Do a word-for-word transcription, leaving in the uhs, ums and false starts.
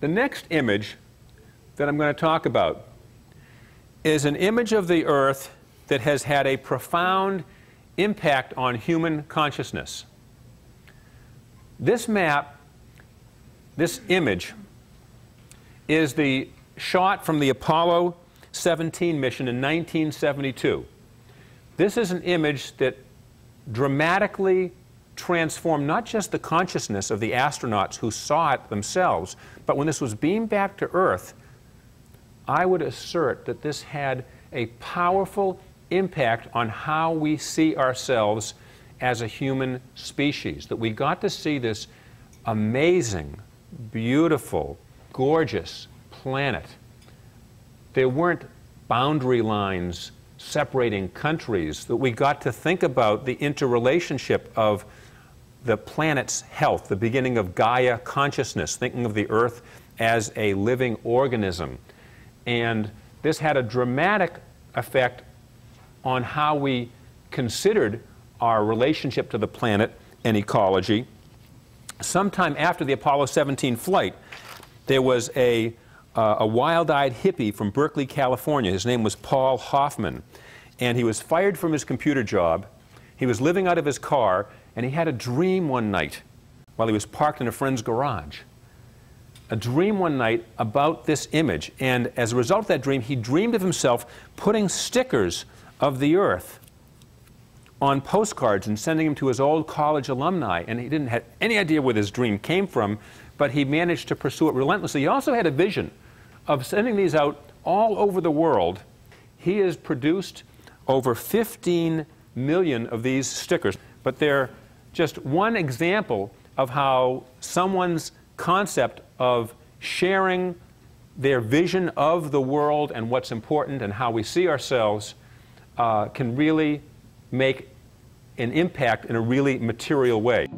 The next image that I'm going to talk about is an image of the Earth that has had a profound impact on human consciousness. This map, this image, is the shot from the Apollo seventeen mission in nineteen seventy-two. This is an image that dramatically transformed not just the consciousness of the astronauts who saw it themselves, but when this was beamed back to Earth, I would assert that this had a powerful impact on how we see ourselves as a human species, that we got to see this amazing, beautiful, gorgeous planet. There weren't boundary lines separating countries, that we got to think about the interrelationship of the planet's health, the beginning of Gaia consciousness, thinking of the Earth as a living organism. And this had a dramatic effect on how we considered our relationship to the planet and ecology. Sometime after the Apollo seventeen flight, there was a, uh, a wild-eyed hippie from Berkeley, California. His name was Paul Hoffman. And he was fired from his computer job. He was living out of his car, and he had a dream one night while he was parked in a friend's garage. A dream one night about this image. And as a result of that dream, he dreamed of himself putting stickers of the Earth on postcards and sending them to his old college alumni. And he didn't have any idea where this dream came from, but he managed to pursue it relentlessly. He also had a vision of sending these out all over the world. He has produced over fifteen million of these stickers, but they're just one example of how someone's concept of sharing their vision of the world and what's important and how we see ourselves uh, can really make an impact in a really material way.